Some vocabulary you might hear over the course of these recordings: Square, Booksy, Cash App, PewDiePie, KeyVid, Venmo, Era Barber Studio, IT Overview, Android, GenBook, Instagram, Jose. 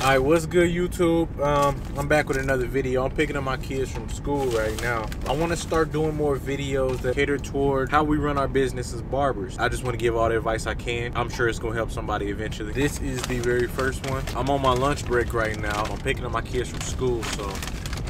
Alright, what's good YouTube? I'm back with another video. I'm picking up my kids from school right now. I want to start doing more videos that cater toward how we run our business as barbers. I just want to give all the advice I can. I'm sure it's going to help somebody eventually. This is the very first one. I'm on my lunch break right now. I'm picking up my kids from school, so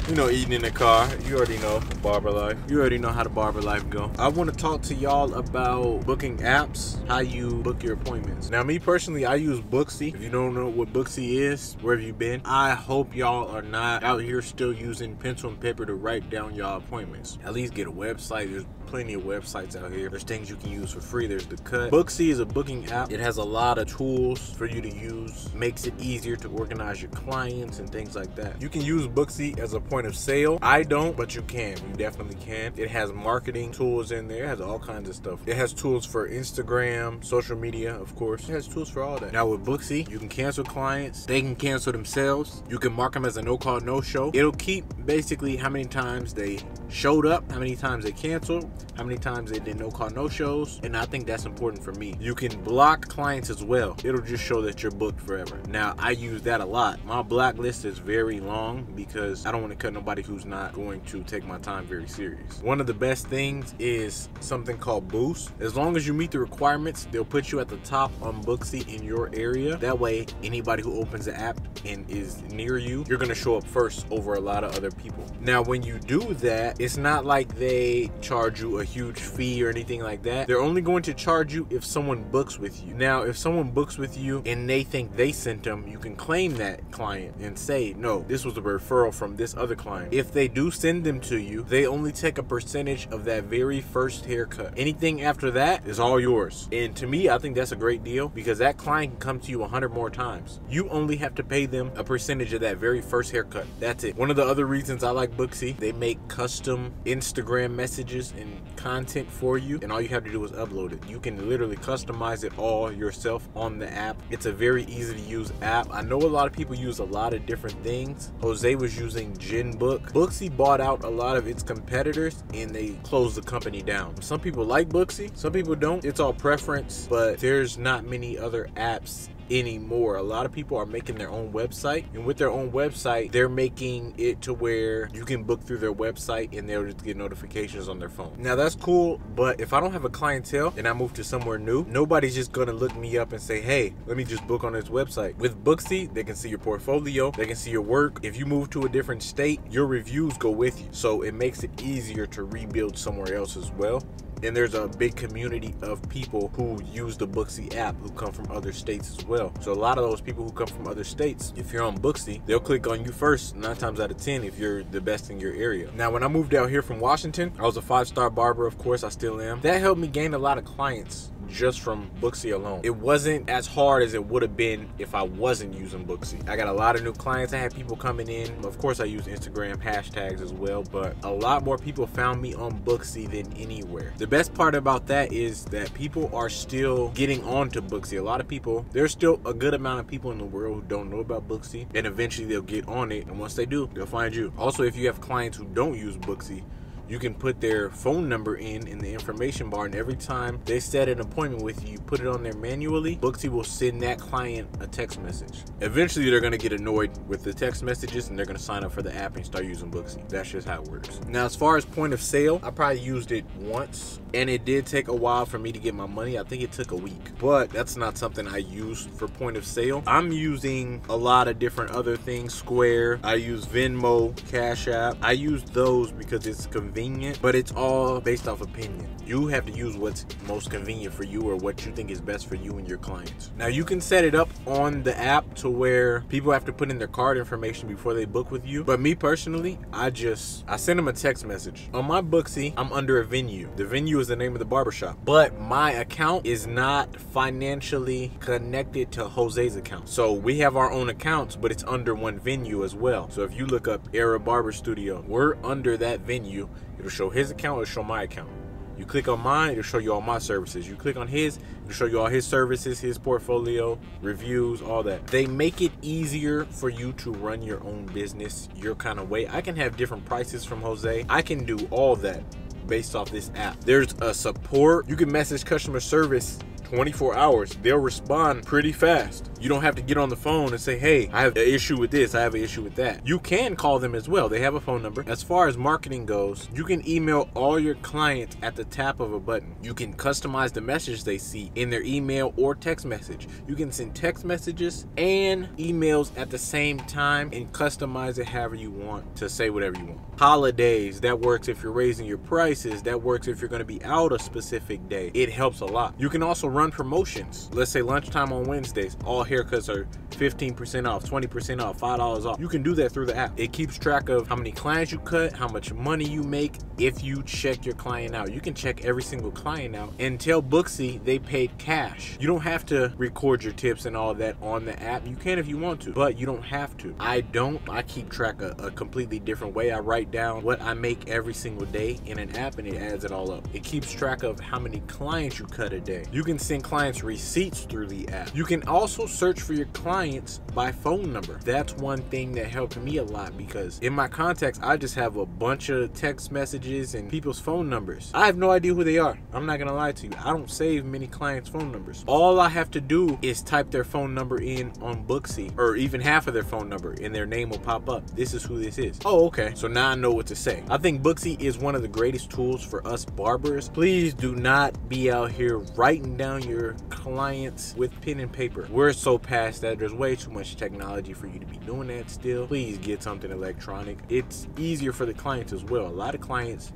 you know, eating in the car. You already know barber life. You already know how the barber life go. I want to talk to y'all about booking apps, how you book your appointments. Now, me personally, I use Booksy. If you don't know what Booksy is, where have you been? I hope y'all are not out here still using pencil and paper to write down y'all appointments. At least get a website. There's plenty of websites out here. There's things you can use for free. There's The Cut. Booksy is a booking app. It has a lot of tools for you to use. Makes it easier to organize your clients and things like that. You can use Booksy as a point of sale. I don't, but you can. You definitely can. It has marketing tools in there. It has all kinds of stuff. It has tools for Instagram, social media, of course. It has tools for all that. Now with Booksy, you can cancel clients. They can cancel themselves. You can mark them as a no-call, no-show. It'll keep basically how many times they showed up, how many times they canceled, how many times they did no-call, no-shows, and I think that's important for me. You can block clients as well. It'll just show that you're booked forever. Now, I use that a lot. My blacklist is very long because I don't want to cut nobody who's not going to take my time very serious. One of the best things is something called Boost. As long as you meet the requirements, they'll put you at the top on Booksy in your area. That way, anybody who opens the app and is near you, you're going to show up first over a lot of other people. Now, when you do that, it's not like they charge you a huge fee or anything like that. They're only going to charge you if someone books with you. Now, if someone books with you and they think they sent them, you can claim that client and say, no, this was a referral from this other client. If they do send them to you, they only take a percentage of that very first haircut. Anything after that is all yours. And to me, I think that's a great deal because that client can come to you 100 more times. You only have to pay them a percentage of that very first haircut. That's it. One of the other reasons I like Booksy, they make custom Instagram messages and content for you, and all you have to do is upload it. You can literally customize it all yourself on the app. It's a very easy to use app. I know a lot of people use a lot of different things. Jose was using GenBook. Booksy bought out a lot of its competitors and they closed the company down. Some people like Booksy, some people don't. It's all preference, but there's not many other apps anymore. A lot of people are making their own website, and with their own website, they're making it to where you can book through their website and they'll just get notifications on their phone. Now that's cool, but if I don't have a clientele and I move to somewhere new, nobody's just gonna look me up and say, hey, let me just book on this website. With Booksy, they can see your portfolio, they can see your work. If you move to a different state, your reviews go with you, so it makes it easier to rebuild somewhere else as well. And there's a big community of people who use the Booksy app who come from other states as well. So a lot of those people who come from other states, if you're on Booksy, they'll click on you first 9 times out of 10 if you're the best in your area. Now, when I moved out here from Washington, I was a 5-star barber. Of course, I still am. That helped me gain a lot of clients just from Booksy alone. It wasn't as hard as it would have been if I wasn't using Booksy. I got a lot of new clients. I had people coming in. Of course, I use Instagram hashtags as well, but a lot more people found me on Booksy than anywhere. The best part about that is that people are still getting onto Booksy. A lot of people, there's still a good amount of people in the world who don't know about Booksy, and eventually they'll get on it, and once they do, they'll find you. Also, if you have clients who don't use Booksy, you can put their phone number in the information bar, and every time they set an appointment with you, put it on there manually, Booksy will send that client a text message. Eventually, they're gonna get annoyed with the text messages and they're gonna sign up for the app and start using Booksy. That's just how it works. Now, as far as point of sale, I probably used it once and it did take a while for me to get my money. I think it took a week, but that's not something I use for point of sale. I'm using a lot of different other things. Square, I use Venmo, Cash App. I use those because it's convenient. But it's all based off opinion. You have to use what's most convenient for you or what you think is best for you and your clients. Now, you can set it up on the app to where people have to put in their card information before they book with you. But me personally, I send them a text message. On my Booksy, I'm under a venue. The venue is the name of the barbershop, but my account is not financially connected to Jose's account. So we have our own accounts, but it's under one venue as well. So if you look up Era Barber Studio, we're under that venue. It'll show his account, it'll show my account. You click on mine, it'll show you all my services. You click on his, it'll show you all his services, his portfolio, reviews, all that. They make it easier for you to run your own business your kind of way. I can have different prices from Jose. I can do all that based off this app. There's a support. You can message customer service 24 hours, they'll respond pretty fast. You don't have to get on the phone and say, hey, I have an issue with this, I have an issue with that. You can call them as well. They have a phone number. As far as marketing goes, you can email all your clients at the tap of a button. You can customize the message they see in their email or text message. You can send text messages and emails at the same time and customize it however you want to say whatever you want. Holidays, that works if you're raising your prices. That works if you're going to be out a specific day. It helps a lot. You can also run promotions. Let's say lunchtime on Wednesdays, all haircuts are 15% off, 20% off, $5 off. You can do that through the app. It keeps track of how many clients you cut, how much money you make if you check your client out. You can check every single client out and tell Booksy they paid cash. You don't have to record your tips and all that on the app. You can if you want to, but you don't have to. I keep track a completely different way. I write down what I make every single day in an app and it adds it all up. It keeps track of how many clients you cut a day. You can send clients receipts through the app. You can also search for your clients by phone number. That's one thing that helped me a lot because in my contacts, I just have a bunch of text messages and people's phone numbers. I have no idea who they are. I'm not gonna lie to you. I don't save many clients' phone numbers. All I have to do is type their phone number in on Booksy, or even half of their phone number, and their name will pop up. This is who this is. Oh, okay. So now I know what to say. I think Booksy is one of the greatest tools for us barbers. Please do not be out here writing down your clients with pen and paper. We're so past that. There's way too much technology for you to be doing that still. Please get something electronic. It's easier for the clients as well. A lot of clients,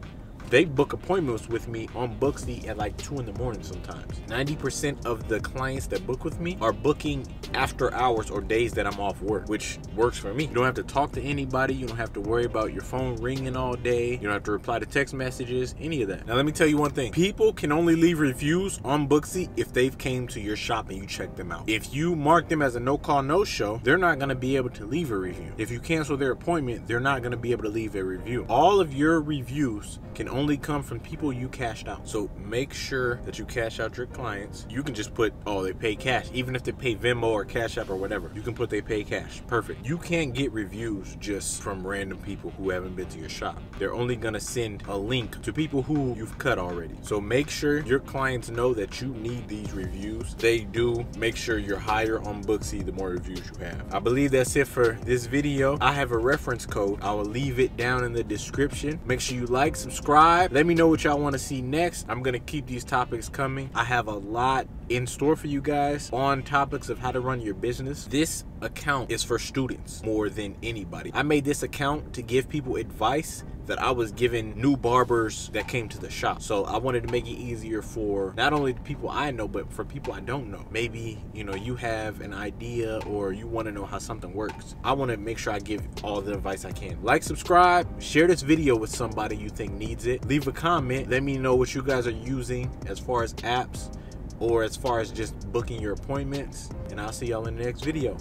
they book appointments with me on Booksy at like 2 in the morning sometimes. 90% of the clients that book with me are booking after hours or days that I'm off work, which works for me. You don't have to talk to anybody. You don't have to worry about your phone ringing all day. You don't have to reply to text messages, any of that. Now, let me tell you one thing. People can only leave reviews on Booksy if they've came to your shop and you checked them out. If you mark them as a no-call, no-show, they're not going to be able to leave a review. If you cancel their appointment, they're not going to be able to leave a review. All of your reviews can only come from people you cashed out. So make sure that you cash out your clients. You can just put, oh, they pay cash. Even if they pay Venmo or Cash App or whatever, you can put they pay cash. Perfect. You can't get reviews just from random people who haven't been to your shop. They're only gonna send a link to people who you've cut already. So make sure your clients know that you need these reviews. They do. Make sure you're higher on Booksy the more reviews you have. I believe that's it for this video. I have a reference code. I will leave it down in the description. Make sure you like, subscribe. Let me know what y'all want to see next. I'm going to keep these topics coming. I have a lot in store for you guys on topics of how to run your business. This account is for students more than anybody. I made this account to give people advice that I was giving new barbers that came to the shop. So I wanted to make it easier for not only the people I know, but for people I don't know. Maybe, you know, you have an idea or you want to know how something works. I want to make sure I give all the advice I can. Like, subscribe, share this video with somebody you think needs it. Leave a comment. Let me know what you guys are using as far as apps or as far as just booking your appointments. And I'll see y'all in the next video.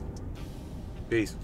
Peace.